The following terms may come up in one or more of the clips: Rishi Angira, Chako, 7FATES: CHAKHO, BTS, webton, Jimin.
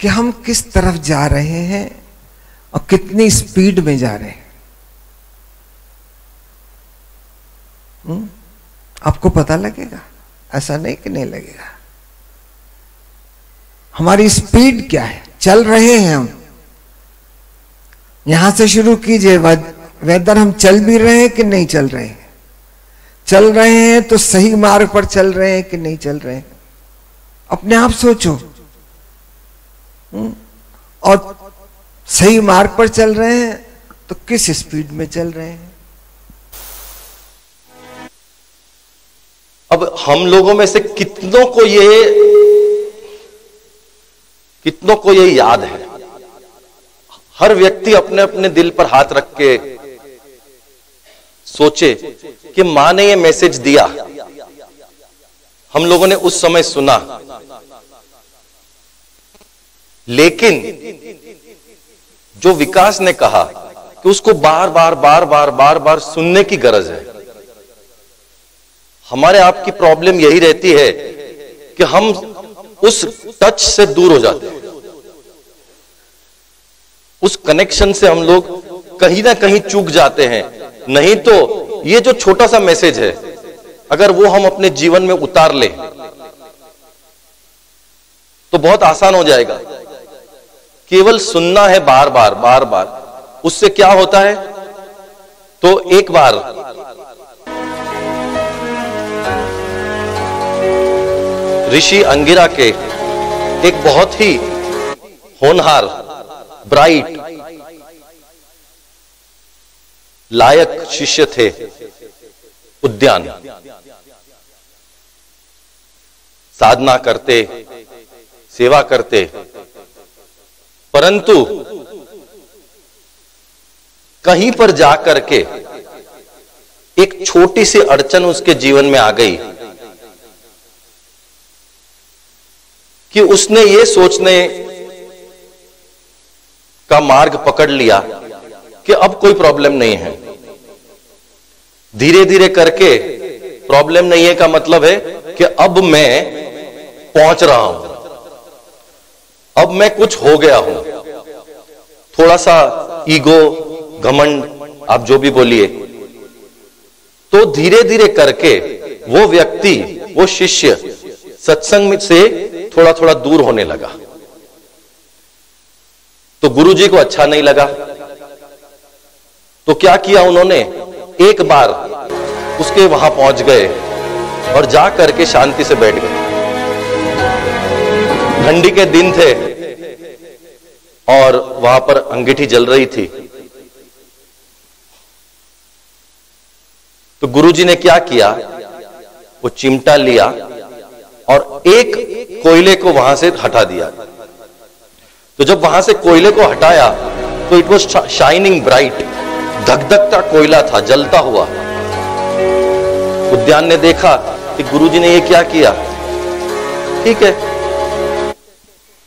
कि हम किस तरफ जा रहे हैं और कितनी स्पीड में जा रहे हैं। आपको पता लगेगा, ऐसा नहीं कि नहीं लगेगा। हमारी स्पीड क्या है, चल रहे हैं हम। यहां से शुरू कीजिए वेदर हम चल भी रहे हैं कि नहीं चल रहे हैं। चल रहे हैं तो सही मार्ग पर चल रहे हैं कि नहीं चल रहे हैं, अपने आप सोचो। और सही मार्ग पर चल रहे हैं तो किस स्पीड में चल रहे हैं। अब हम लोगों में से कितनों को ये याद है। हर व्यक्ति अपने अपने दिल पर हाथ रख के सोचे कि मां ने ये मैसेज दिया, हम लोगों ने उस समय सुना, लेकिन जो विकास ने कहा कि उसको बार बार बार बार बार बार सुनने की गरज है। हमारे आपकी प्रॉब्लम यही रहती है कि हम उस टच से दूर हो जाते हैं, उस कनेक्शन से हम लोग कहीं ना कहीं चूक जाते हैं। नहीं तो ये जो छोटा सा मैसेज है, अगर वो हम अपने जीवन में उतार लें तो बहुत आसान हो जाएगा। केवल सुनना है बार बार बार बार, उससे क्या होता है, तो एक बार ऋषि अंगिरा के एक बहुत ही होनहार, ब्राइट, लायक शिष्य थे उद्यान। साधना करते, सेवा करते, परंतु कहीं पर जा करके एक छोटी सी अड़चन उसके जीवन में आ गई कि उसने ये सोचने का मार्ग पकड़ लिया कि अब कोई प्रॉब्लम नहीं है। धीरे धीरे करके प्रॉब्लम नहीं है का मतलब है कि अब मैं पहुंच रहा हूं, अब मैं कुछ हो गया हूं। थोड़ा सा ईगो, घमंड, आप जो भी बोलिए। तो धीरे धीरे करके वो व्यक्ति, वो शिष्य सत्संग से थोड़ा थोड़ा दूर होने लगा। तो गुरुजी को अच्छा नहीं लगा, तो क्या किया उन्होंने, एक बार उसके वहां पहुंच गए और जा करके शांति से बैठ गए। ठंडी के दिन थे और वहां पर अंगीठी जल रही थी। तो गुरुजी ने क्या किया, वो चिमटा लिया और एक कोयले को वहां से हटा दिया। तो जब वहां से कोयले को हटाया तो इट वॉज शाइनिंग ब्राइट, धकधकता कोयला था, जलता हुआ। उद्यान ने देखा कि गुरुजी ने ये क्या किया, ठीक है,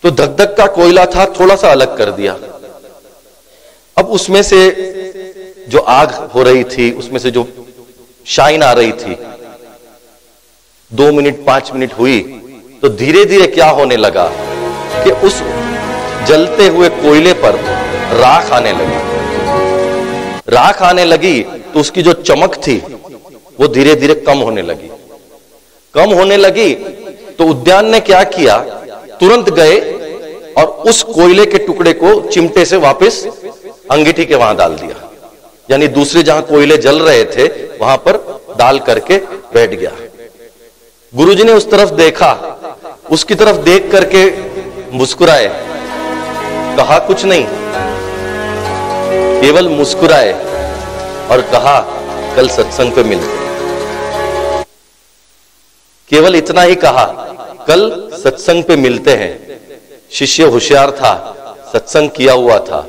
तो धक-धक का कोयला था, थोड़ा सा अलग कर दिया। अब उसमें से जो आग हो रही थी, उसमें से जो शाइन आ रही थी, 2 मिनट 5 मिनट हुई तो धीरे धीरे क्या होने लगा कि उस जलते हुए कोयले पर राख आने लगी। राख आने लगी तो उसकी जो चमक थी वो धीरे धीरे कम होने लगी। कम होने लगी तो उद्यान ने क्या किया, तुरंत गए और उस कोयले के टुकड़े को चिमटे से वापस अंगीठी के वहां डाल दिया, यानी दूसरे जहां कोयले जल रहे थे वहां पर डाल करके बैठ गया। गुरुजी ने उस तरफ देखा, उसकी तरफ देख करके मुस्कुराए, कहा कुछ नहीं, केवल मुस्कुराए और कहा कल सत्संग पे मिलते। केवल इतना ही कहा, कल सत्संग पे मिलते हैं। शिष्य होशियार था, सत्संग किया हुआ था,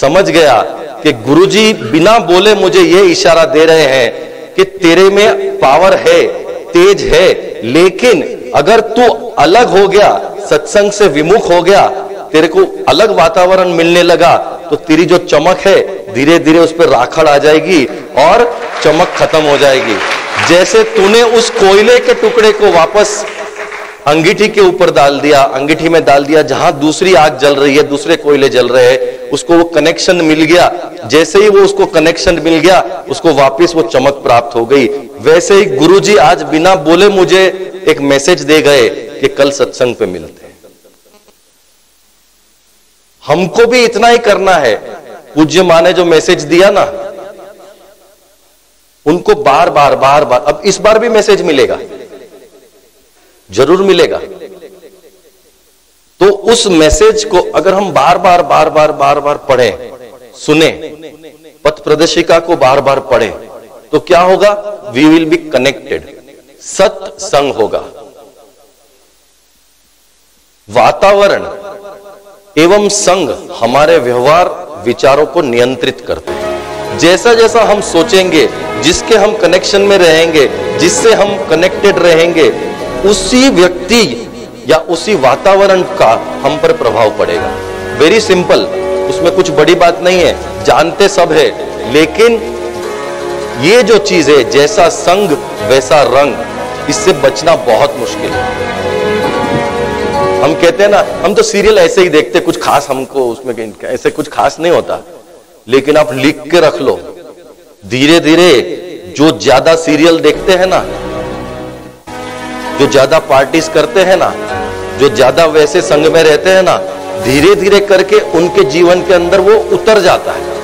समझ गया कि गुरुजी बिना बोले मुझे ये इशारा दे रहे हैं कि तेरे में पावर है, तेज है, लेकिन अगर तू अलग हो गया, सत्संग से विमुख हो गया, तेरे को अलग वातावरण मिलने लगा, तो तेरी जो चमक है धीरे धीरे उस पर राखड़ आ जाएगी और चमक खत्म हो जाएगी। जैसे तूने उस कोयले के टुकड़े को वापस अंगीठी के ऊपर डाल दिया, अंगीठी में डाल दिया, जहां दूसरी आग जल रही है, दूसरे कोयले जल रहे हैं, उसको वो कनेक्शन मिल गया। जैसे ही वो उसको कनेक्शन मिल गया, उसको वापस वो चमक प्राप्त हो गई। वैसे ही गुरुजी आज बिना बोले मुझे एक मैसेज दे गए कि कल सत्संग पे मिलते हैं। हमको भी इतना ही करना है। पूज्य माँ ने जो मैसेज दिया ना, उनको बार बार बार बार, अब इस बार भी मैसेज मिलेगा, जरूर मिलेगा। तो उस मैसेज को अगर हम बार बार बार बार बार बार पढ़ें, सुने, पथ प्रदर्शिका को बार बार पढ़ें, तो क्या होगा? वी विल बी कनेक्टेड, सत्संग होगा। वातावरण एवं संग हमारे व्यवहार विचारों को नियंत्रित करते हैं। जैसा जैसा हम सोचेंगे, जिसके हम कनेक्शन में रहेंगे, जिससे हम कनेक्टेड रहेंगे, उसी व्यक्ति या उसी वातावरण का हम पर प्रभाव पड़ेगा। वेरी सिंपल, उसमें कुछ बड़ी बात नहीं है, जानते सब है, लेकिन ये जो चीज है, जैसा संग वैसा रंग, इससे बचना बहुत मुश्किल है। हम कहते हैं ना, हम तो सीरियल ऐसे ही देखते, कुछ खास हमको उसमें ऐसे कुछ खास नहीं होता, लेकिन आप लिख के रख लो, धीरे धीरे जो ज्यादा सीरियल देखते हैं ना, जो ज्यादा पार्टीज करते हैं ना, जो ज्यादा वैसे संग में रहते हैं ना, धीरे धीरे करके उनके जीवन के अंदर वो उतर जाता है।